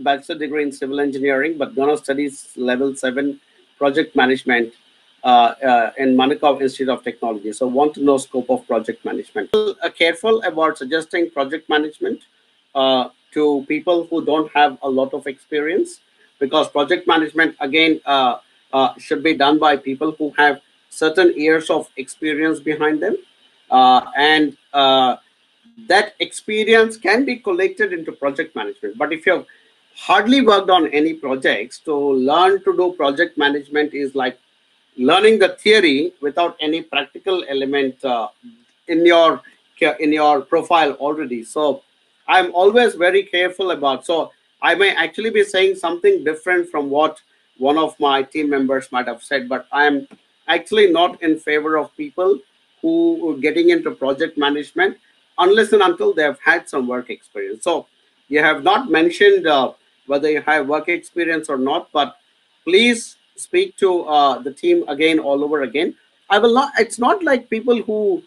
hold bachelor degree in civil engineering, but gonna study level 7 project management in Manukau Institute of Technology. So want to know scope of project management. Careful about suggesting project management to people who don't have a lot of experience, because project management, again, should be done by people who have certain years of experience behind them. That experience can be collected into project management. But if you've hardly worked on any projects, to learn to do project management is like learning the theory without any practical element in your profile already. So I'm always very careful about, so I may actually be saying something different from what one of my team members might have said, but I'm actually not in favor of people who are getting into project management unless and until they have had some work experience. So you have not mentioned whether you have work experience or not, but please speak to the team again, all over again. I will not, it's not like people who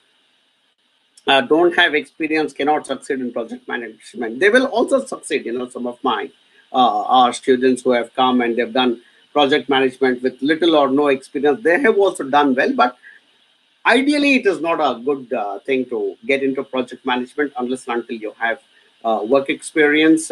don't have experience cannot succeed in project management. They will also succeed. You know, some of my our students who have come and they've done project management with little or no experience, they have also done well, but ideally, it is not a good thing to get into project management unless and until you have work experience.